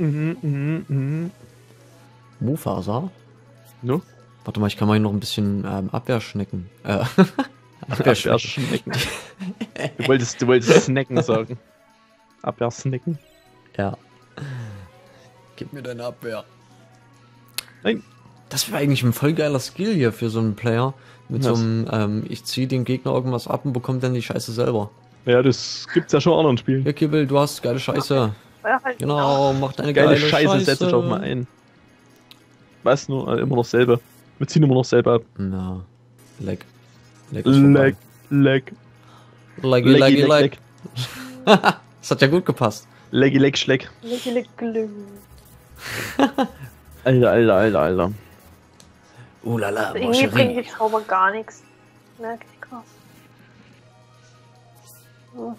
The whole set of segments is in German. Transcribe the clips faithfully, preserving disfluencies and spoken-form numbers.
Mhm, mhm, mhm. Mufasa? No? Warte mal, ich kann mal hier noch ein bisschen ähm, Abwehr schnecken. Äh, Abwehr schnecken. Du wolltest, du wolltest snacken sagen. Abwehr snacken? Ja. Gib mir deine Abwehr. Nein. Das wäre eigentlich ein voll geiler Skill hier für so einen Player. Mit yes. so einem, ähm, ich ziehe dem Gegner irgendwas ab und bekomme dann die Scheiße selber. Ja, das gibt's ja schon auch noch in Spielen. Ja, Kibbel, du hast geile Scheiße. Genau, mach deine geile, geile Scheiße. Scheiße, setz dich auch mal ein. Weißt du, äh, immer noch selber. Wir ziehen immer noch selber ab. Na, leck. Leck, leck. Leck, leggy, leggy, leck. Das hat ja gut gepasst. Leggy, leck, schleck. Leggy, leck, glück. Alter, alter, alter, alter. Oh la la, irgendwie bringt die Zauber gar nichts. Merke ich krass. Hm.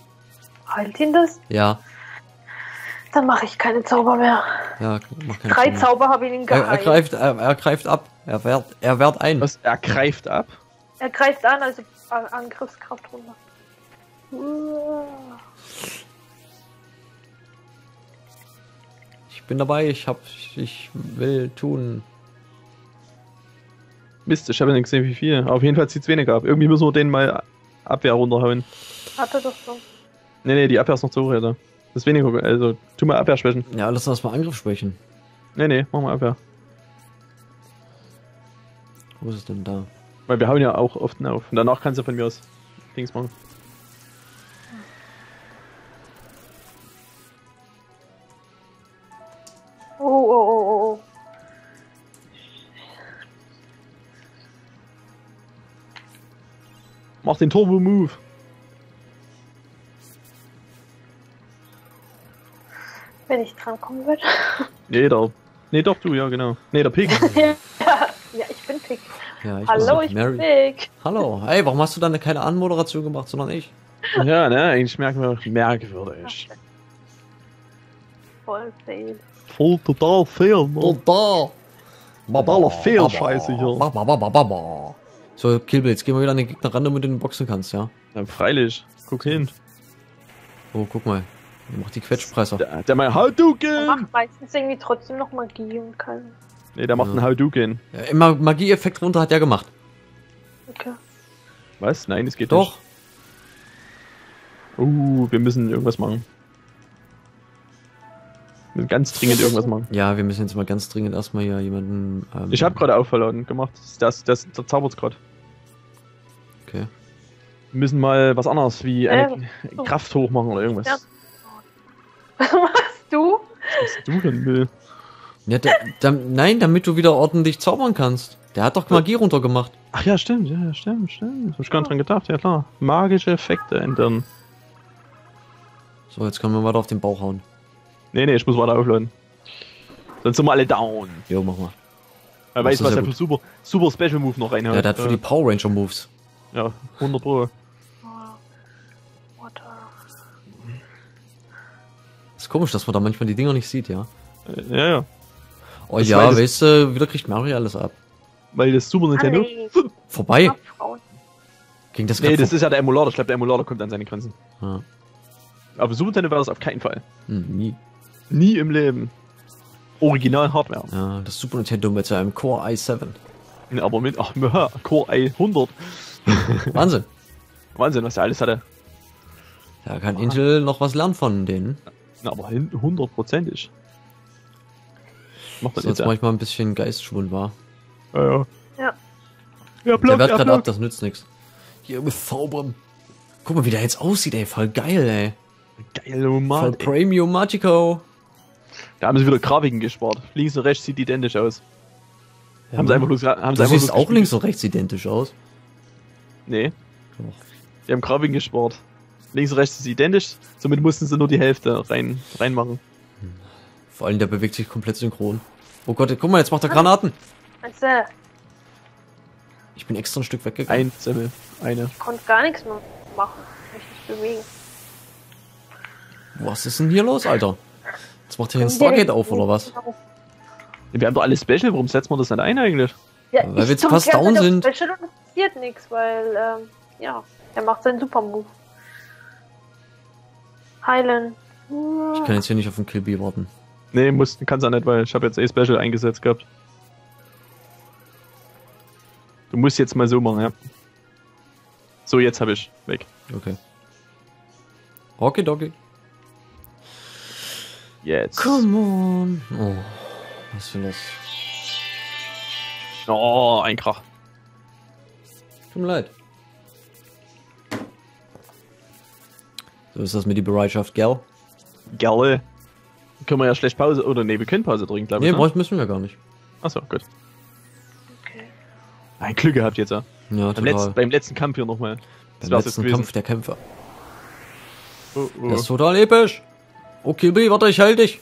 Halt ihn das? Ja. Dann mache ich keine Zauber mehr. Ja, mach keine Drei Zauber, Zauber habe ich ihn geheilt. Er, er, greift, er, er greift ab. Er wehrt, er wehrt ein. Was? Er greift ab? Er greift an, also Angriffskraft runter. Ich bin dabei, ich hab. Ich will tun. Mist, ich habe ja nicht gesehen, wie viel. Auf jeden Fall zieht es weniger ab. Irgendwie müssen wir den mal Abwehr runterhauen. Hat er doch schon. Nee, nee, die Abwehr ist noch zu hoch, Alter. Das ist weniger, also tu mal Abwehr schwächen. Ja, lass uns mal Angriff schwächen. Nee, nee, mach mal Abwehr. Wo ist es denn da? Weil wir hauen ja auch oft auf. Und danach kannst du von mir aus Dings machen. Oh, oh, oh, oh. Mach den Turbo-Move. Wenn ich drankommen würde. Nee, der... Nee, doch du, ja genau. Nee, der Pig. Ja, ja, ich bin Pig. Ja, ich Hallo, ich Mary. bin Pig. Hallo, hey, warum hast du dann keine Anmoderation gemacht, sondern ich? Ja, ne, eigentlich merkwürdig. Merkwürdig. Voll fail. Voll total fail, Mann. Total. Totaler Fail-Scheiße hier. Baba, baba, baba. So, Kill Bill, jetzt gehen wir wieder an den Gegner ran, damit du den boxen kannst, ja? Ja, freilich. Guck hin. Oh, guck mal. Mach die Quetschpreise. Der, der macht Hadouken! Der macht meistens irgendwie trotzdem noch Magie und kann. Ne, der macht ja. einen Hadouken. Ja, immer Magie-Effekt runter hat er gemacht. Okay. Was? Nein, das geht Doch. nicht. Doch. Uh, wir müssen irgendwas machen. Wir müssen ganz dringend irgendwas machen. Ja, wir müssen jetzt mal ganz dringend erstmal hier jemanden. Ähm, ich hab gerade Aufverladen gemacht. Das, das, das zaubert gerade. Okay. Wir müssen mal was anderes wie eine äh, Kraft hochmachen oder irgendwas. Ja. Was machst du? Was machst du denn, Bill? Ja, da, da, nein, damit du wieder ordentlich zaubern kannst. Der hat doch Magie runtergemacht. Ach ja, stimmt, ja, stimmt, stimmt. Hab ich gar nicht dran gedacht, ja klar. Magische Effekte ändern. So, jetzt können wir weiter auf den Bauch hauen. Nee, nee, ich muss weiter aufladen. Sonst sind wir alle down. Jo, mach mal. Er weiß, was er für super, super Special Move noch reinhaut. Ja, der hat für die Power Ranger Moves. Ja, hundert Pro. Komisch, dass man da manchmal die Dinger nicht sieht, ja? Ja, ja. Oh das ja, weißt du, wieder kriegt Mario alles ab. Weil das Super Nintendo... Vorbei! Ging das nee, das vor ist ja der Emulator. Ich glaube, der Emulator kommt an seine Grenzen. Ah. Aber Super Nintendo war das auf keinen Fall. Hm, nie. Nie im Leben. Original Hardware. Ja, das Super Nintendo mit seinem Core i sieben. Ja, aber mit... Ach, Core i hundert. Wahnsinn. Wahnsinn, was der alles hatte. Da kann ah. Intel noch was lernen von denen. Na, aber hundertprozentig. Macht das so, jetzt ja. manchmal ein bisschen Geistschwund war. Ja, ja. Ja. Ja, block, der wird ja, gerade ab, das nützt nichts. Hier mit Zaubern. Guck mal, wie der jetzt aussieht, ey. Voll geil, ey. Geil, Mann. Voll Premium Magico. Da haben sie wieder Grafiken gespart. Links und rechts sieht identisch aus. Ja, haben sie einfach bloß. Haben sie einfach bloß auch gespielt. Links und rechts identisch aus? Nee. Oh. Die haben Grafiken gespart. Links und rechts ist identisch, somit mussten sie nur die Hälfte rein, reinmachen. Vor allem, der bewegt sich komplett synchron. Oh Gott, guck mal, jetzt macht er Granaten. Also. Ich bin extra ein Stück weggegangen. Ein Zemmel, eine. Ich konnte gar nichts mehr machen, ich mich bewegen. Was ist denn hier los, Alter? Jetzt macht er den Stargate auf, oder was? Wir haben doch alle Special, warum setzen wir das nicht ein eigentlich? Ja, weil wir jetzt fast down sind. Special und passiert nichts, weil, ähm, ja, er macht seinen Super-Move. Heilen. Ich kann jetzt hier nicht auf den Kill B warten. Nee, mussten, kannst du nicht, weil ich habe jetzt A-Special eingesetzt gehabt. Du musst jetzt mal so machen, ja. So, jetzt habe ich weg. Okay. Okay, okay. Jetzt. Come on. Oh, was für das? Oh, ein Krach. Tut mir leid. So ist das mit die Bereitschaft, gell? Gell. Können wir ja schlecht Pause, oder nee, wir können Pause trinken, glaube ich. Nee, ne? Müssen wir gar nicht. Achso, gut. Okay. Ein Glück gehabt jetzt, ja. Ja, beim, letz, beim letzten Kampf hier nochmal. Das beim letzten Kampf der Kämpfer. Oh, oh. Das ist total episch. Okay, B, warte, ich heil dich.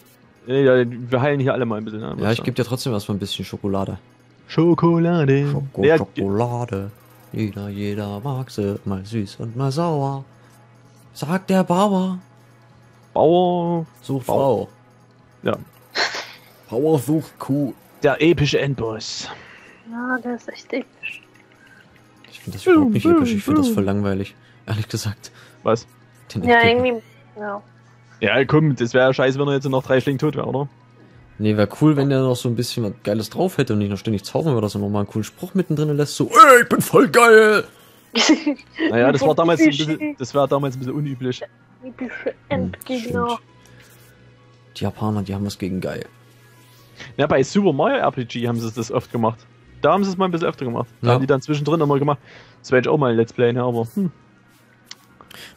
Ja, wir heilen hier alle mal ein bisschen. Ne? Ja, ich gebe dir trotzdem erstmal ein bisschen Schokolade. Schokolade. Schoko der Schokolade. Jeder, jeder mag sie. Mal süß und mal sauer. Sagt der Bauer. Bauer sucht Frau. Ja. Bauer sucht Kuh. Der epische Endboss. Ja, der ist echt episch. Ich finde das überhaupt nicht episch. Ich finde das voll langweilig. Ehrlich gesagt. Was? Den ja, Endgegner. Irgendwie. Ja. Ja, komm, das wäre ja scheiße, wenn er jetzt noch drei Schlingen tot wäre, oder? Nee, wäre cool, wenn der noch so ein bisschen was Geiles drauf hätte und nicht noch ständig zaubern würde, sondern nochmal einen coolen Spruch mittendrin lässt, so, ey, ich bin voll geil! Naja, das war damals ein bisschen, das war damals ein bisschen unüblich. Epische Endgegner. Hm, die Japaner, die haben was gegen geil. Ja, bei Super Mario R P G haben sie das oft gemacht. Da haben sie es mal ein bisschen öfter gemacht. Da ja. haben die dann zwischendrin nochmal gemacht. Das wäre jetzt auch mal ein Let's Play, ne, aber hm.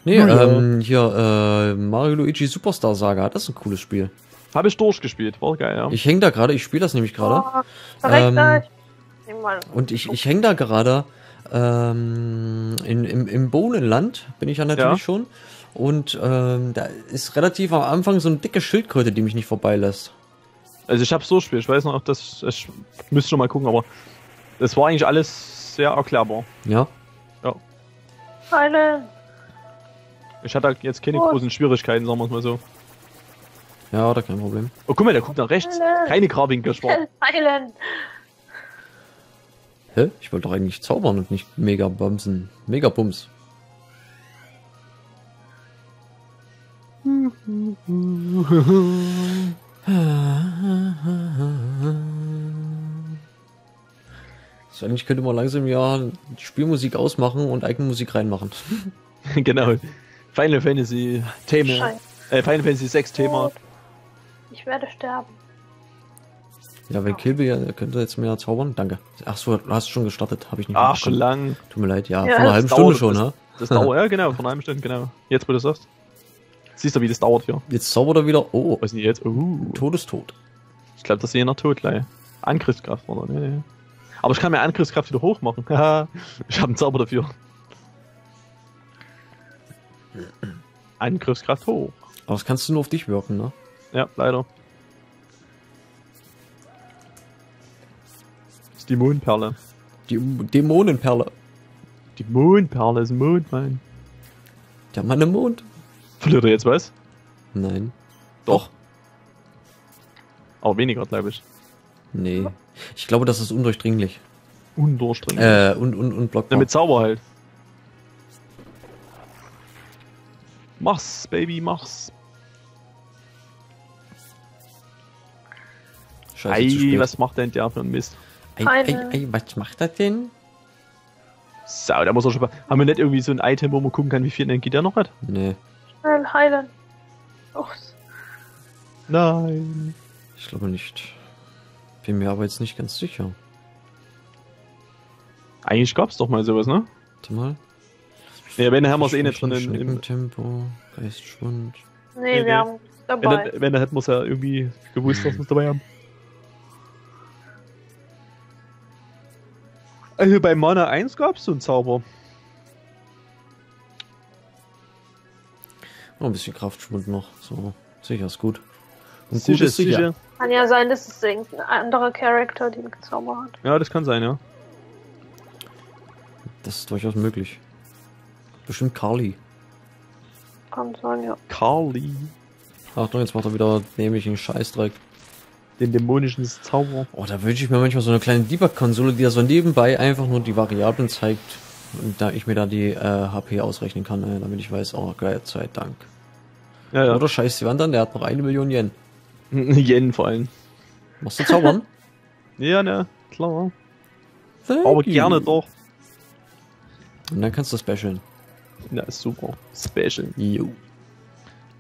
Nee, ähm, hier, äh, Mario Luigi Superstar Saga, das ist ein cooles Spiel. Habe ich durchgespielt, war geil, ja. Ich hänge da gerade, ich spiele das nämlich gerade. Oh, ähm, und ich, ich hänge da gerade, ähm, in, im, im Bohnenland bin ich ja natürlich ja. schon. Und, ähm, da ist relativ am Anfang so eine dicke Schildkröte, die mich nicht vorbeilässt. Also ich hab's so gespielt, ich weiß noch, ob das, ich müsste schon mal gucken, aber es war eigentlich alles sehr erklärbar. Ja? Ja. Eine... Ich hatte jetzt keine oh. großen Schwierigkeiten, sagen wir es mal so. Ja, oder kein Problem. Oh, guck mal, der guckt nach rechts. Keine Grabbing-Geschwarte. Hä? Ich wollte doch eigentlich zaubern und nicht mega bumsen. Mega Bums. So, eigentlich könnte man langsam ja Spielmusik ausmachen und eigene Musik reinmachen. Genau. Final Fantasy Thema. Schein. Äh, Final Fantasy sechs Thema. Ich werde sterben. Ja, wenn oh. Kill Bill könnte jetzt mehr zaubern. Danke. Ach so, du hast schon gestartet, habe ich nicht. Ach, schon lang. Tut mir leid, ja, ja vor einer halben Stunde schon, ne? Das, das dauert, ja genau, vor einer halben Stunde, genau. Jetzt, wo du sagst. Siehst du, wie das dauert, ja. Jetzt zaubert er wieder, oh. Was ist denn jetzt? Uh. Todestot. Ich glaube, das ist je nach Tod, leider. Angriffskraft, oder? Nee, nee. Aber ich kann mir Angriffskraft wieder hoch machen. Haha. Ich habe einen Zauber dafür. Angriffskraft hoch. Aber das kannst du nur auf dich wirken, ne? Ja, leider. Das ist die Mondperle. Die Dämonenperle. Die Mondperle ist ein Mondmann. Der Mann im Mond. Verliert er jetzt was? Nein. Doch. Aber weniger, glaube ich. Nee. Ich glaube, das ist undurchdringlich. Undurchdringlich? Äh, und, und, und blockbar. Ja, mit Zauber halt. Mach's, Baby, mach's. Scheiße, ei, was macht denn der für ein Mist? Ei, ei, ei, was macht er denn? So, da muss er schon... Haben wir nicht irgendwie so ein Item, wo man gucken kann, wie viel Energie der noch hat? Nee. Schnell heilen. Oh. Nein. Ich glaube nicht. Bin mir aber jetzt nicht ganz sicher. Eigentlich gab's doch mal sowas, ne? Warte mal. Ja, wenn, dann haben wir es eh nicht drin im, im Tempo, Geistschwund. Nee, nee, wir haben es dabei. Wenn, wenn dann hätten wir es ja irgendwie gewusst, dass wir es dabei haben. Also bei Mana eins gab es so einen Zauber. Oh, ein bisschen Kraftschwund noch, so. Sicher ist gut. Und sicher, gut ist sicher. sicher. Kann ja sein, dass es irgendein anderer Charakter den Zauber hat. Ja, das kann sein, ja. Das ist durchaus möglich. Bestimmt Carly. Kann sein, ja. Carly. Achtung, jetzt macht er wieder nämlich einen Scheißdreck. Den dämonischen Zauber. Oh, da wünsche ich mir manchmal so eine kleine Debug-Konsole, die ja so nebenbei einfach nur die Variablen zeigt. Und da ich mir da die äh, H P ausrechnen kann, äh, damit ich weiß, oh, geil, sei Dank. Ja, ja. Oder scheiß die Wand an, der hat noch eine Million Yen. Yen vor allem. Machst du zaubern? Ja, ne, klar. Thank Aber you. Gerne doch. Und dann kannst du specialen. Na, ist super. Specialen. Jo.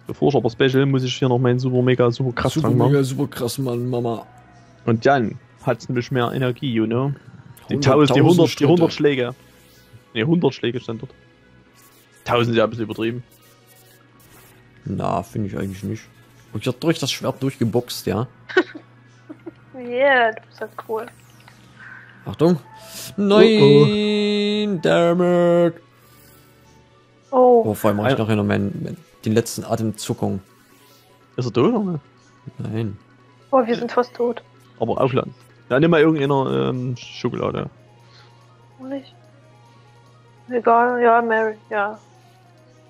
Bevor ich aber special, muss ich hier noch meinen super mega super krass super, machen. Mega super krass Mann, Mama. Und dann hat's nämlich mehr Energie, you know? Die hundert Schläge. Ne, hundert Schläge stand dort. tausend ist ja ein bisschen übertrieben. Na, finde ich eigentlich nicht. Und ich hab durch das Schwert durchgeboxt, ja. Yeah, du bist ja cool. Achtung. Nein, dammit. Oh. Oh, vor allem mache ich nachher noch meinen, meinen, den letzten Atemzuckung. Ist er tot, oder? Nein. Oh, wir sind fast tot. Aber aufladen. Ja, nimm mal irgendeiner ähm, Schokolade. Nicht? Egal, ja, Mary, ja.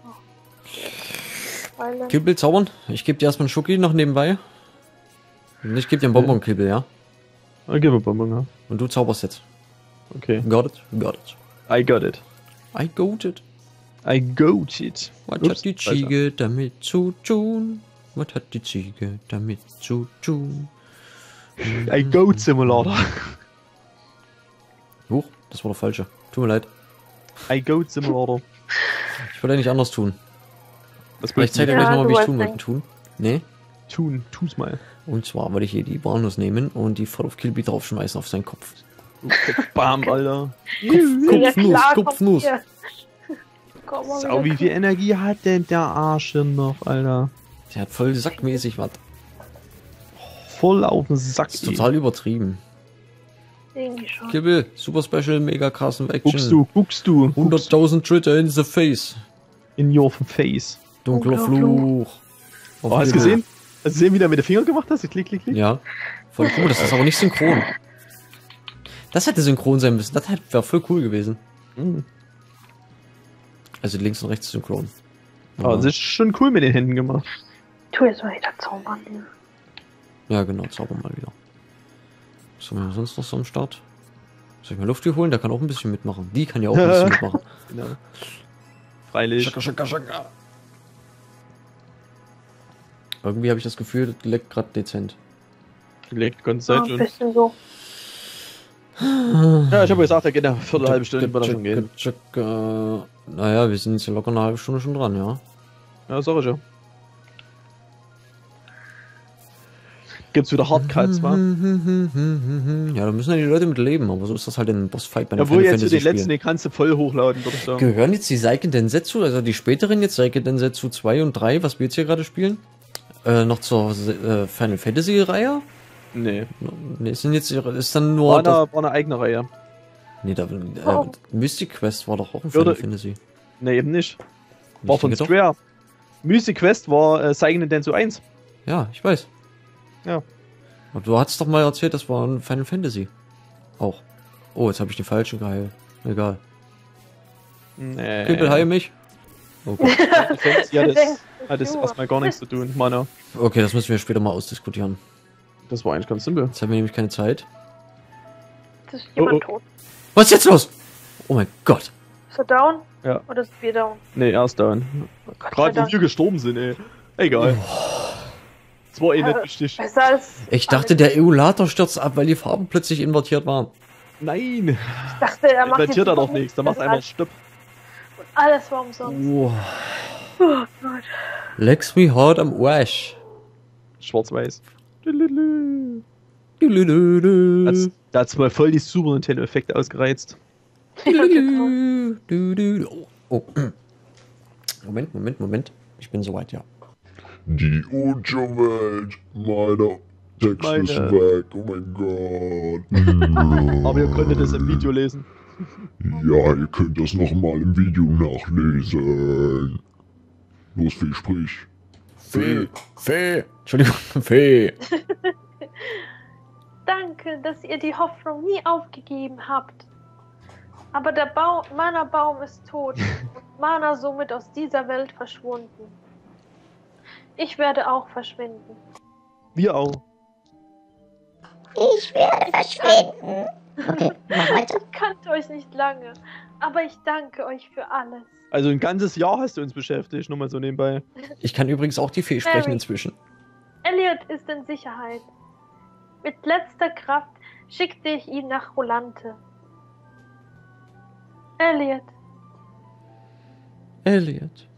Oh. Kibbel zaubern? Ich gebe dir erstmal einen Schoki noch nebenbei. Und ich gebe dir einen Bonbon-Kibbel, ja? Ich gebe einen Bonbon, ja. Und du zauberst jetzt. Okay. Got it? Got it. I got it. I got it. I got it. Was Ups, hat die Ziege weiter. damit zu tun? Was hat die Ziege damit zu tun? I Goat Simulator. Huch, das war der falsche. Tut mir leid. I Goat Simulator. Ich wollte ja nicht anders tun. Das ich zeige dir gleich nochmal, wie ich tun wollte. Tun? Nee? Tun, tu's mal. Und zwar wollte ich hier die Bahnlos nehmen und die voll auf Killbeat draufschmeißen auf seinen Kopf. Bam, Alter. Kopfnuss, Kopfnuss. Sau, wie viel Energie hat denn der Arsch denn noch, Alter? Der hat voll sackmäßig was. Voll auf den Sack. Das ist total übertrieben. Kibbel, super special, mega krassen Action. Guckst du, guckst du. hunderttausend Tritte in the face. In your face. Dunkler Fluch. Fluch. Oh, hast du gesehen? Hast du gesehen, wie du mit den Fingern gemacht hast? Klick, klick, klick. Ja. Voll cool, das ist aber nicht synchron. Das hätte synchron sein müssen. Das wäre voll cool gewesen. Mhm. Also links und rechts synchron. Aber ja. Das ist schon cool mit den Händen gemacht. Tu jetzt mal wieder zaubern. Ja, genau, zaubern mal wieder. Was haben wir sonst noch so am Start? Soll ich mal Luft hier holen? Der kann auch ein bisschen mitmachen. Die kann ja auch ein bisschen mitmachen. Genau. Freilich. Schaka, schaka, schaka. Irgendwie habe ich das Gefühl, das leckt gerade dezent. Leckt ganz Zeit schon. So. Ja, ich habe gesagt, da geht eine Viertelhalbe Stunde, wird das schon gehen. Naja, wir sind jetzt locker eine halbe Stunde schon dran, ja. Ja, sag ich ja. Gibt's wieder Hardcuts, wa? Ja, da müssen ja die Leute mit leben, aber so ist das halt in einem Bossfight bei den Final Fantasy-Spielen. Obwohl, jetzt zu den letzten, den kannst du voll hochladen, würde ich sagen. Gehören jetzt die Seiken Densetsu, also die späteren jetzt Seiken Densetsu zwei und drei, was wir jetzt hier gerade spielen, äh, noch zur äh, Final Fantasy-Reihe? Nee. Nee, sind jetzt, ist dann nur... War eine, war eine eigene Reihe. Nee, da, äh, oh. Mystic Quest war doch auch ein Final Fantasy. Nee, eben nicht. War von Square. Mystic Quest war äh, Seiken Densetsu eins. Ja, ich weiß. Ja. Und du hast doch mal erzählt, das war ein Final Fantasy. Auch. Oh, jetzt habe ich den falschen geheilt. Egal. Nee. Kübel, heil mich. Oh Gott. Ja, das hat jetzt erstmal gar nichts zu tun, Mana. Okay, das müssen wir später mal ausdiskutieren. Das war eigentlich ganz simpel. Jetzt haben wir nämlich keine Zeit. Das ist jemand oh, oh. tot. Was ist jetzt los? Oh mein Gott. Ist er down? Ja. Oder sind wir down? Nee, er ist down. Oh Gott, gerade wo wir gestorben sind, ey. Egal. Oh. Das war eh nicht wichtig. Ich dachte, der Emulator stürzt ab, weil die Farben plötzlich invertiert waren. Nein! Ich dachte, er macht invertiert er doch nichts, der macht einfach Stopp. Und alles war umsonst. Oh, oh Gott. Lex me hard am Wash. Schwarz-Weiß. Da hat's mal voll die Super Nintendo-Effekte ausgereizt. Oh. Moment, Moment, Moment. Ich bin soweit, ja. Die Unterwelt meiner Text ist weg, oh mein Gott. Aber ihr könntet das im Video lesen. Ja, ihr könnt das nochmal im Video nachlesen. Los, Fee, sprich. Fee, Fee, Entschuldigung, Fee. Danke, dass ihr die Hoffnung nie aufgegeben habt. Aber der Baum, Mana-Baum ist tot und Mana somit aus dieser Welt verschwunden. Ich werde auch verschwinden. Wir auch. Ich werde verschwinden. Okay, mach weiter. Ich kannte euch nicht lange, aber ich danke euch für alles. Also ein ganzes Jahr hast du uns beschäftigt, nur mal so nebenbei. Ich kann übrigens auch die Fee sprechen inzwischen. Elliot ist in Sicherheit. Mit letzter Kraft schickte ich ihn nach Rolante. Elliot. Elliot.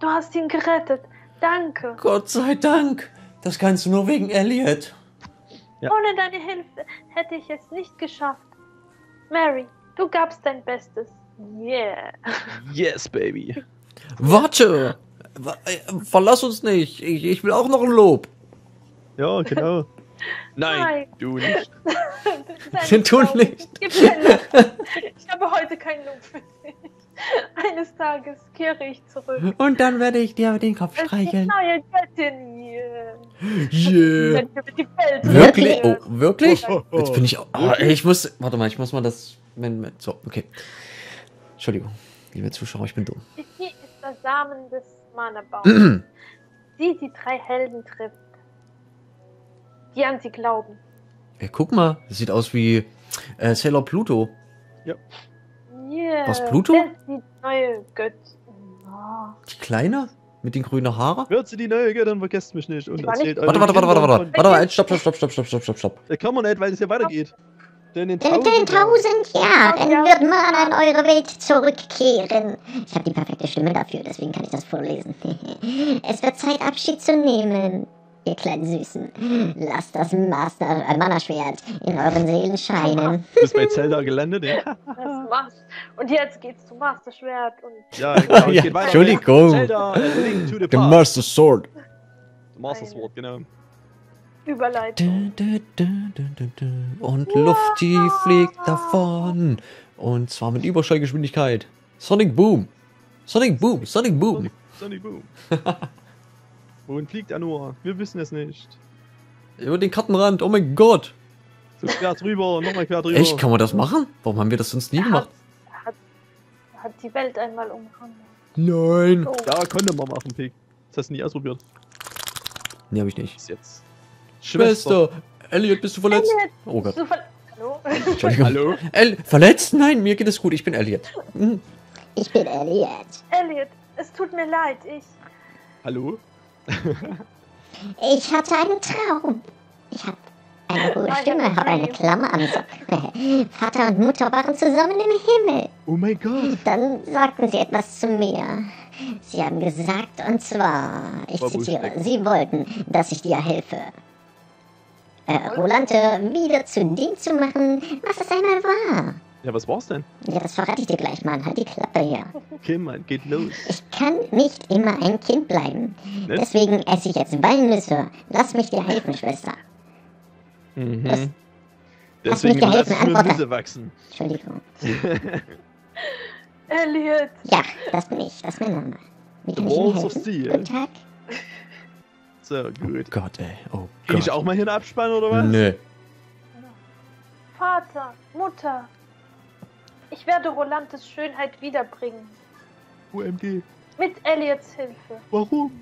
Du hast ihn gerettet. Danke. Gott sei Dank. Das kannst du nur wegen Elliot. Ja. Ohne deine Hilfe hätte ich es nicht geschafft. Mary, du gabst dein Bestes. Yeah. Yes, baby. Warte. Verlass uns nicht. Ich, ich will auch noch ein Lob. Ja, genau. Nein, Nein, du nicht. Du nicht. Ich habe heute keinen Lob für dich. Eines Tages kehre ich zurück. Und dann werde ich dir den Kopf es streicheln. Neue Göttin. Yeah. Yeah. Wirklich? Oh, wirklich? Oh, oh. Jetzt bin ich... Oh, ich muss... Warte mal, ich muss mal das... So, okay. Entschuldigung, liebe Zuschauer, ich bin dumm. Hier ist der Samen des Mana-Baums. Sie die drei Helden trifft. Die an sie glauben. Hey, guck mal, das sieht aus wie äh, Sailor Pluto. Ja. Yeah. Was, Pluto? Das ist die neue Göttin. Oh. Die Kleine? Mit den grünen Haaren? Hört sie die neue Göttin, vergesst mich nicht. Und nicht. Erzählt warte, warte, warte, warte, warte, warte, warte, stopp, stopp, stopp, stopp, stopp, stopp, stopp. Da kann man nicht, weil es ja weitergeht. Denn in tausend Jahren wird man an eure Welt zurückkehren. Ich habe die perfekte Stimme dafür, deswegen kann ich das vorlesen. Es wird Zeit, Abschied zu nehmen. Ihr kleinen Süßen, lasst das Master, äh, Mana-Schwert in euren Seelen scheinen. Du bist bei Zelda gelandet, ja? Das und jetzt geht's zum Master-Schwert und... Ja, genau, ja, geht weiter. Entschuldigung. Zelda, Link to the Past. The Master Sword. The Master Sword, genau. Überleitung. Und wow. Lufti fliegt davon. Und zwar mit Überschallgeschwindigkeit. Sonic Boom. Sonic Boom, Sonic Boom. Sonic, Sonic Boom. Wohin fliegt er nur? Wir wissen es nicht. Über den Kartenrand, oh mein Gott! So quer drüber, nochmal quer drüber. Echt, kann man das machen? Warum haben wir das sonst nie er gemacht? Hat, hat, hat die Welt einmal umgekommen. Nein! Oh. Da konnte man machen, Pig. Das hast du nie ausprobiert. Nee, hab ich nicht. Bis jetzt. Schwester! Schwester. Elliot, bist du verletzt? Elliot, oh Gott. Ver Hallo? Entschuldigung. Hallo? El verletzt? Nein, mir geht es gut, ich bin Elliot. Hm. Ich bin Elliot. Elliot, es tut mir leid, ich... Hallo? Ich hatte einen Traum. Ich habe eine gute Stimme, habe eine Klammer am Socken. Vater und Mutter waren zusammen im Himmel. Oh mein Gott. Dann sagten sie etwas zu mir. Sie haben gesagt, und zwar, ich zitiere, sie wollten, dass ich dir helfe. Äh, Rolante wieder zu dem zu machen, was es einmal war. Ja, was war's denn? Ja, das verrate ich dir gleich, Mann. Halt die Klappe hier. Okay, Mann, geht los. Ich kann nicht immer ein Kind bleiben. Ne? Deswegen esse ich jetzt Walnüsse. Lass mich dir helfen, Schwester. Mhm. Lass, Deswegen lass mich dir helfen, lass Walnüsse wachsen. Entschuldigung. Elliot. Ja, das bin ich. Das ist mein Name. Wie kann ich Ihnen helfen? Guten Tag. So, gut. Oh Gott, ey. Oh Gott. Krieg ich auch mal hier einen Abspann, oder was? Nö. Vater, Mutter. Ich werde Rolantes Schönheit wiederbringen. O M G. Mit Elliots Hilfe. Warum?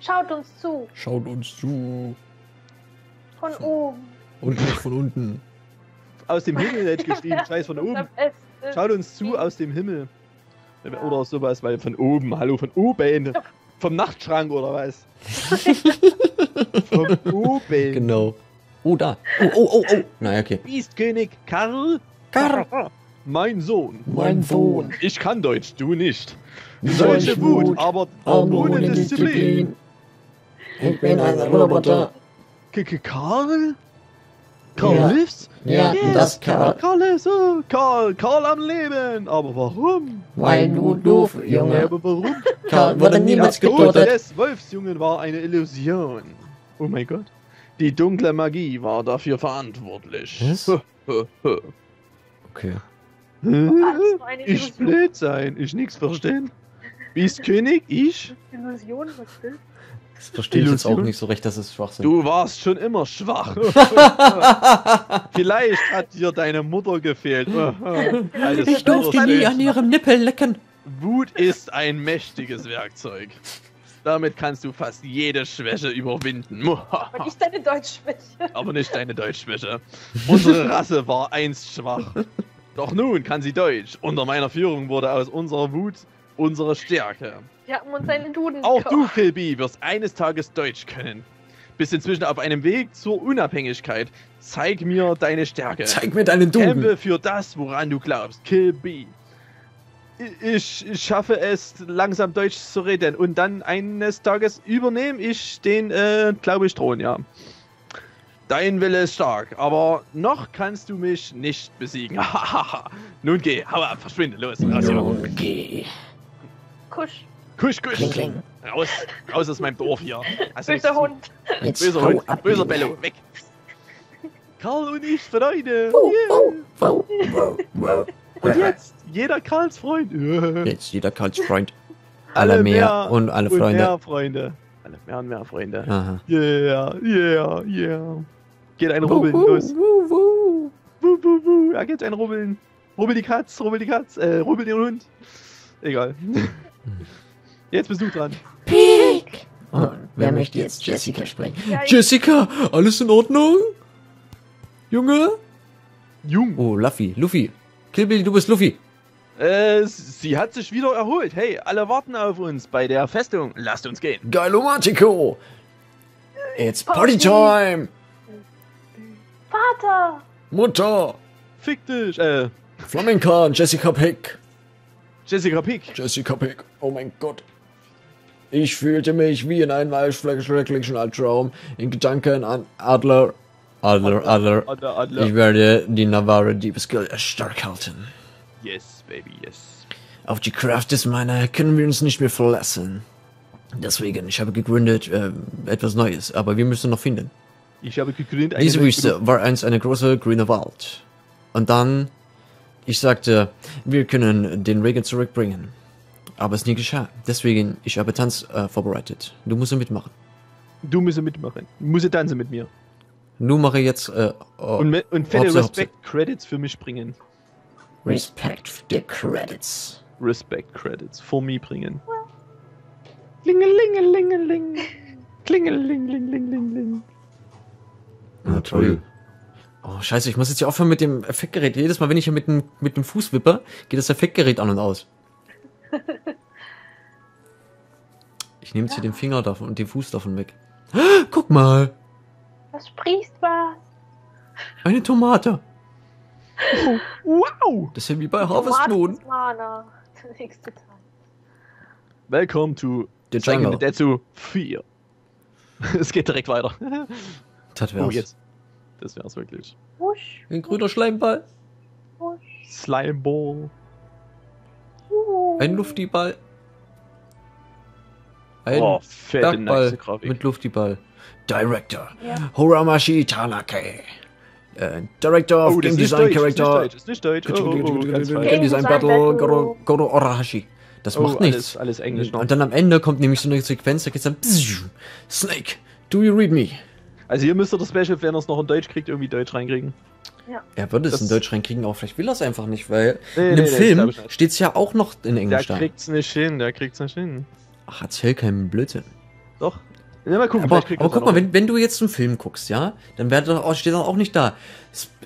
Schaut uns zu. Schaut uns zu. Von so. Oben. Und nicht von unten. Aus dem Himmel hätte ich geschrieben. Scheiß, von oben. Schaut uns zu aus dem Himmel. Ja. Oder sowas, weil von oben. Hallo, von oben. Ja. Vom Nachtschrank oder was? Von oben. Genau. Oh, da. Oh, oh, oh, oh. Na, okay. Biestkönig Karl. Karl. Mein Sohn. Mein Sohn. Ich kann Deutsch, du nicht. Solche Wut, aber ohne Disziplin. Ich bin ein Roboter. Karl? Karl hilft? Ja, das Karl. Karl ist so. Karl, Karl am Leben. Aber warum? Weil du doof, Junge. Aber warum? Karl wurde niemals getötet. Der Tod des Wolfsjungen war eine Illusion. Oh mein Gott. Die dunkle Magie war dafür verantwortlich. Was? Okay. Ich blöd sein, ich nichts verstehen. Bist König, ich? Illusion, was denn? Das verstehe ich jetzt auch nicht so recht, dass es Schwachsinn. Du warst schon immer schwach. Vielleicht hat dir deine Mutter gefehlt. Ich durfte nie an ihrem Nippel lecken. Wut ist ein mächtiges Werkzeug. Damit kannst du fast jede Schwäche überwinden. Aber nicht deine Deutschschwäche. Aber nicht deine Deutschschwäche. Unsere Rasse war einst schwach. Doch nun kann sie Deutsch. Unter meiner Führung wurde aus unserer Wut unsere Stärke. Wir haben uns einen Duden gekauft. Auch du, Kilby, wirst eines Tages Deutsch können. Bist inzwischen auf einem Weg zur Unabhängigkeit. Zeig mir deine Stärke. Zeig mir deinen Duden. Kämpfe für das, woran du glaubst, Kilby. Ich schaffe es, langsam Deutsch zu reden. Und dann eines Tages übernehme ich den, äh, glaube ich, Thron, ja. Dein Wille ist stark, aber noch kannst du mich nicht besiegen. Nun geh, hau ab, verschwinde, los. Raus, Nun geh. Kusch. Kusch, kusch. Kling, kling. Raus, raus aus meinem Dorf hier. Also böser Hund. Jetzt böser Hund, ab, böser Bello, weg. Karl und ich, Freunde. Wow, yeah. wow, wow, wow, wow. Und jetzt, jeder Karls Freund. Jetzt, jeder Karls Freund. Alle, alle mehr und alle und Freunde. Mehr Freunde. Alle mehr und mehr Freunde. Aha. Yeah, yeah, yeah. Geht ein Rubbeln, wuh, wuh, los. Wuh, wuh. Wuh, wuh, wuh. Ja, geht ein Rubbeln. Rubbel die Katz, rubbel die Katz, äh, rubbel den Hund. Egal. Jetzt bist du dran. Piek! Oh, wer möchte jetzt Jessica sprechen? Ja, Jessica, alles in Ordnung? Junge? Jung. Oh, Luffy, Luffy. Kill Bill, du bist Luffy. Äh, sie hat sich wieder erholt. Hey, alle warten auf uns bei der Festung. Lasst uns gehen. Geilomatico! It's party time! Vater! Mutter! Fick dich, äh. Flamenca, Jessica Pick. Jessica Pick. Jessica Pick. Oh mein Gott. Ich fühlte mich wie in einem schrecklichen Albtraum. In Gedanken an Adler. Adler, Adler. Adler, Adler. Ich werde die Navarre Deep Skill stark halten. Yes, baby, yes. Auf die Kraft des Mana können wir uns nicht mehr verlassen. Deswegen, ich habe gegründet äh, etwas Neues, aber wir müssen noch finden. Ich habe gegründet. Diese Wüste war einst eine große grüne Wald. Und dann, ich sagte, wir können den Regen zurückbringen. Aber es nie geschah. Deswegen, ich habe Tanz äh, vorbereitet. Du musst mitmachen. Du musst mitmachen. Du musst tanzen mit mir. Du mache jetzt äh, oh, und, und fette Hopse, Respect Hopse. Credits für mich bringen. Respect the Credits. Respect Credits for me bringen. Klingelingelingeling. Klingelingelingeling. Na toll. Oh, scheiße, ich muss jetzt ja aufhören mit dem Effektgerät. Jedes Mal, wenn ich hier mit dem, mit dem Fuß wippe, geht das Effektgerät an und aus. Ich nehme jetzt hier den Finger davon und den Fuß davon weg. Guck mal. Das sprießt was. Eine Tomate. Oh, wow! Das ist wie bei Harvest Moon. Welcome to the Seiken Densetsu vier. Es geht direkt weiter. Das wär's. Oh, jetzt. Das wär's wirklich. Wusch, ein grüner wusch. Schleimball. Wusch. Slimeball. Wusch. Ein Luftiball. Ein oh, fette, nice Grafik. Mit Luftiball. Director. Yeah. Horamashi Tanake. Äh, Director of oh, Game Design Character. Ist nicht Deutsch. Game Design Battle Goro, Goro Orahashi. Das oh, macht nichts. Alles, alles Englisch noch. Und dann am Ende kommt nämlich so eine Sequenz, da geht's dann Snake, do you read me? Also hier müsste das Special, wenn er es noch in Deutsch kriegt, irgendwie Deutsch reinkriegen. Ja. Er würde es in Deutsch reinkriegen, aber vielleicht will er es einfach nicht, weil nee, in dem nee, Film nee, steht's ja auch noch in Englisch da. Der kriegt's nicht hin, der kriegt's nicht hin. Ach, erzähl keinen Blödsinn. Doch. Ja, mal gucken, aber aber guck mal, noch. wenn, wenn du jetzt einen Film guckst, ja, dann wird doch, steht doch auch nicht da,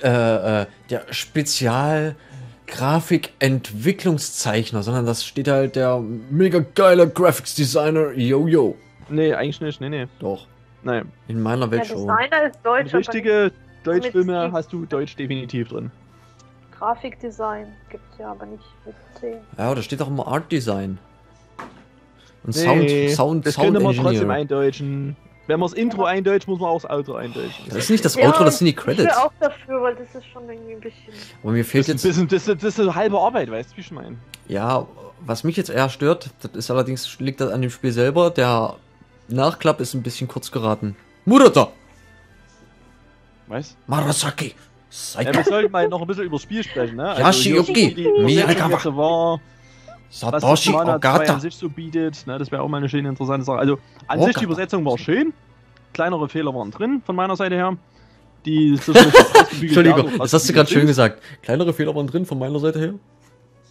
äh, äh, der Spezialgrafikentwicklungszeichner, sondern das steht halt der mega geile Graphics-Designer Yo-Yo. Nee, eigentlich nicht, nee, nee. Doch. Nein. In meiner Welt schon. Designer ist Deutsch. Richtige Deutschfilme hast du Deutsch definitiv drin. Grafikdesign gibt's ja aber nicht mit C. Ja, da steht doch immer Art Design. Und nee, Sound, Sound, das Sound könnte man Engineer. Trotzdem eindeutschen. Wenn man das Intro ja. eindeutscht, muss man auch das Outro eindeutschen. Das ist nicht das Outro, ja, das sind die Credits. Ich bin auch dafür, weil das ist schon irgendwie ein bisschen... Und mir fehlt das, jetzt bisschen, das, das ist eine halbe Arbeit, weißt du, wie ich meine? Ja, was mich jetzt eher stört, das ist allerdings, liegt das an dem Spiel selber, der Nachklapp ist ein bisschen kurz geraten. Murata! Was? Marasaki! Ja, wir sollten mal noch ein bisschen über das Spiel sprechen, ne? Also, Yashiyuki! Miyakawa! Satoshi Ogata. An sich so bietet, ne, das wäre auch mal eine schöne interessante Sache. Also an Ogata. sich die Übersetzung war schön, kleinere Fehler waren drin von meiner Seite her. Die so Entschuldigung, das hast du gerade schön gesagt. Kleinere Fehler waren drin von meiner Seite her?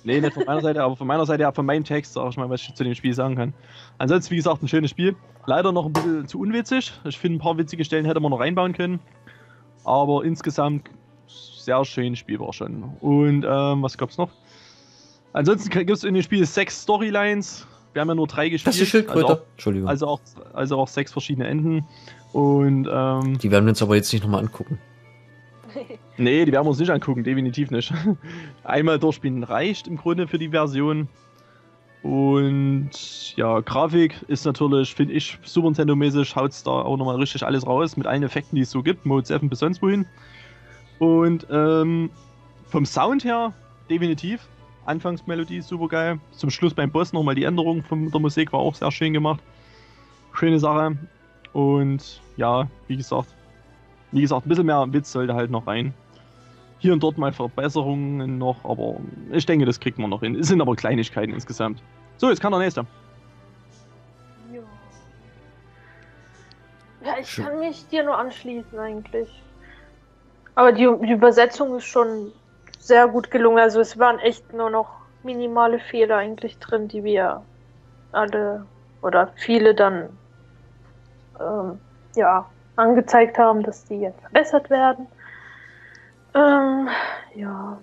Nee, nicht von meiner Seite, aber von meiner Seite her, von meinem Text, sag ich mal, was ich zu dem Spiel sagen kann. Ansonsten, wie gesagt, ein schönes Spiel. Leider noch ein bisschen zu unwitzig. Ich finde, ein paar witzige Stellen hätte man noch reinbauen können. Aber insgesamt sehr schönes Spiel war schon. Und ähm, was gab's noch? Ansonsten gibt es in dem Spiel sechs Storylines. Wir haben ja nur drei gespielt. Das ist die Schildkröte. Also auch, Entschuldigung. Also auch, also auch sechs verschiedene Enden. Und, ähm, die werden wir uns aber jetzt nicht nochmal angucken. Nee, die werden wir uns nicht angucken, definitiv nicht. Einmal durchspielen reicht im Grunde für die Version. Und ja, Grafik ist natürlich, finde ich, Super Nintendo-mäßig, haut es da auch nochmal richtig alles raus, mit allen Effekten, die es so gibt, Mode sieben bis sonst wohin. Und ähm, vom Sound her, definitiv, Anfangsmelodie super geil. Zum Schluss beim Boss nochmal die Änderung von der Musik, war auch sehr schön gemacht. Schöne Sache. Und ja, wie gesagt, wie gesagt, ein bisschen mehr Witz sollte halt noch rein. Hier und dort mal Verbesserungen noch, aber ich denke, das kriegt man noch hin. Es sind aber Kleinigkeiten insgesamt. So, jetzt kann der Nächste. Jo. Ja, ich Schön. kann mich dir nur anschließen eigentlich. Aber die, die Übersetzung ist schon sehr gut gelungen. Also es waren echt nur noch minimale Fehler eigentlich drin, die wir alle oder viele dann ähm, ja, angezeigt haben, dass die jetzt verbessert werden. Ähm, ja.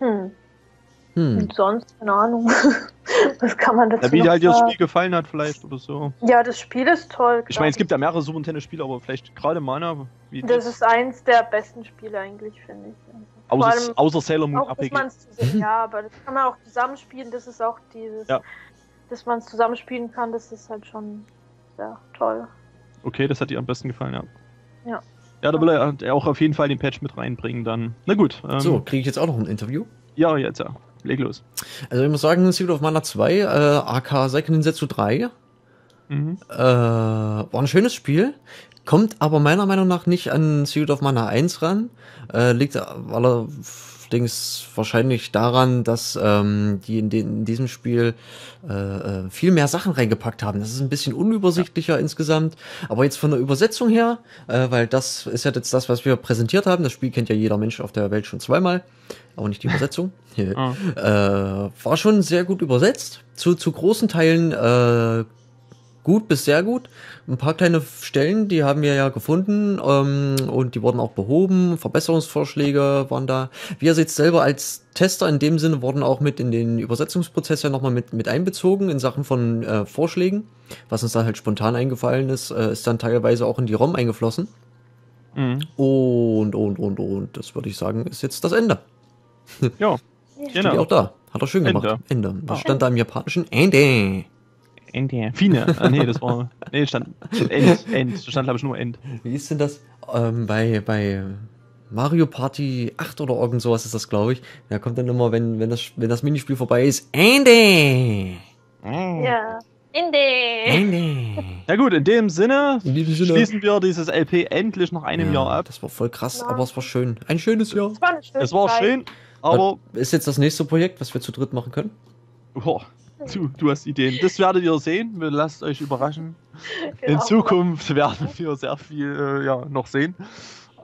Hm. hm. Und sonst, keine Ahnung. Was kann man dazu ja, wie noch halt sagen? Das Spiel gefallen hat vielleicht oder so. Ja, das Spiel ist toll. Ich meine, es gibt ja mehrere Super Nintendo-Spiele, aber vielleicht gerade Mana. Wie das ist eins der besten Spiele eigentlich, finde ich. Also außer, allem, außer Sailor Moon R P G. Ja, aber das kann man auch zusammenspielen. Das ist auch dieses, ja. dass man es zusammenspielen kann, das ist halt schon sehr toll. Okay, das hat dir am besten gefallen, ja. Ja. Ja, da will er auch auf jeden Fall den Patch mit reinbringen dann. Na gut. Ähm, so, kriege ich jetzt auch noch ein Interview? Ja, jetzt ja. Leg los. Also ich muss sagen, Secret of Mana zwei, äh, aka Seiken Densetsu drei, mhm. äh, war ein schönes Spiel, kommt aber meiner Meinung nach nicht an Secret of Mana eins ran. Äh, liegt allerdings wahrscheinlich daran, dass ähm, die in, den, in diesem Spiel äh, viel mehr Sachen reingepackt haben. Das ist ein bisschen unübersichtlicher ja. insgesamt. Aber jetzt von der Übersetzung her, äh, weil das ist ja jetzt das, was wir präsentiert haben. Das Spiel kennt ja jeder Mensch auf der Welt schon zweimal. Aber nicht die Übersetzung. ah. äh, war schon sehr gut übersetzt. Zu, zu großen Teilen äh, gut bis sehr gut. Ein paar kleine Stellen, die haben wir ja gefunden ähm, und die wurden auch behoben. Verbesserungsvorschläge waren da. Wir jetzt selber als Tester in dem Sinne wurden auch mit in den Übersetzungsprozess ja nochmal mit, mit einbezogen in Sachen von äh, Vorschlägen. Was uns da halt spontan eingefallen ist, äh, ist dann teilweise auch in die ROM eingeflossen. Mhm. Und, und, und, und. Das würde ich sagen, ist jetzt das Ende. Ja, genau. Auch da. Hat er schön gemacht. Ende. Ende. Das stand da im japanischen Ende. Ende. Fine. Ah, nee, das war. Nee, stand. End. End. Da stand, glaube ich, nur End. Wie ist denn das? Ähm, bei, bei Mario Party acht oder irgend sowas ist das, glaube ich. Da kommt dann immer, wenn, wenn, das, wenn das Minispiel vorbei ist, Ende. Ja. Ende. Ende. Na gut, in dem Sinne, in diesem Sinne schließen wir dieses L P endlich nach einem ja, Jahr ab. Das war voll krass, aber es war schön. Ein schönes Jahr. Es war, es war schön, aber... Ist jetzt das nächste Projekt, was wir zu dritt machen können? Oh, du, du hast Ideen. Das werdet ihr sehen. Lasst euch überraschen. Genau. In Zukunft werden wir sehr viel äh, ja, noch sehen.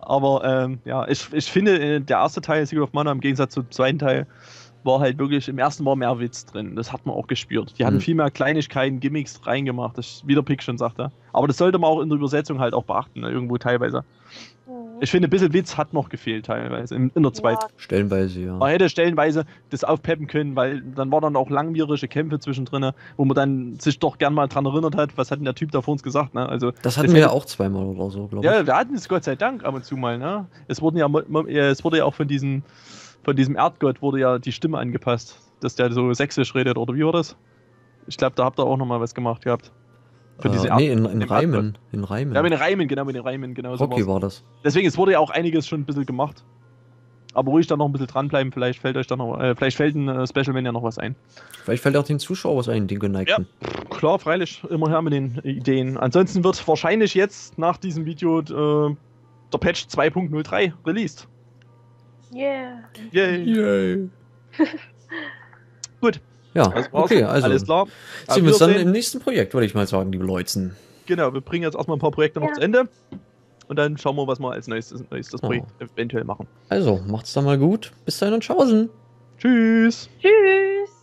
Aber ähm, ja, ich, ich finde, der erste Teil, Secret of Mana, im Gegensatz zum zweiten Teil, war halt wirklich, im ersten war mehr Witz drin. Das hat man auch gespürt. Die hatten mhm. viel mehr Kleinigkeiten, Gimmicks reingemacht, das wie der Pick schon sagte. Aber das sollte man auch in der Übersetzung halt auch beachten, ne? Irgendwo teilweise. Mhm. Ich finde, ein bisschen Witz hat noch gefehlt teilweise, in, in der zweiten. Ja. Stellenweise, ja. Man hätte stellenweise das aufpeppen können, weil dann waren dann auch langwierige Kämpfe zwischendrin, wo man dann sich doch gern mal dran erinnert hat, was hat denn der Typ da vor uns gesagt, ne? Also, das hatten wir ja auch zweimal oder so, glaube ich. Ja, wir hatten es Gott sei Dank ab und zu mal, ne? Es wurden ja, es wurde ja auch von diesen Von diesem Erdgott wurde ja die Stimme angepasst, dass der so sächsisch redet, oder wie war das? Ich glaube, da habt ihr auch nochmal was gemacht gehabt. Für diese äh, nee, in, in Reimen. In Reimen. Ja, mit den Reimen, genau, mit den Reimen. Genau, Rocky so war das. Deswegen, es wurde ja auch einiges schon ein bisschen gemacht. Aber ruhig da noch ein bisschen dranbleiben, vielleicht fällt euch da noch, äh, vielleicht fällt ein äh, Special, wenn ja noch was ein. Vielleicht fällt auch den Zuschauer was ein, den Geneigten. Ja, klar, freilich, immer her mit den äh, Ideen. Ansonsten wird wahrscheinlich jetzt nach diesem Video äh, der Patch zwei Punkt null drei released. Yeah. Yay. Yay. Gut. Ja, das war's. Okay, also alles klar. Sehen wir uns dann im nächsten Projekt, würde ich mal sagen, liebe Leute. Genau, wir bringen jetzt erstmal ein paar Projekte ja. noch zu Ende und dann schauen wir, was wir als nächstes, nächstes oh. Projekt eventuell machen. Also, macht's dann mal gut. Bis dahin und tschaußen. Tschüss. Tschüss.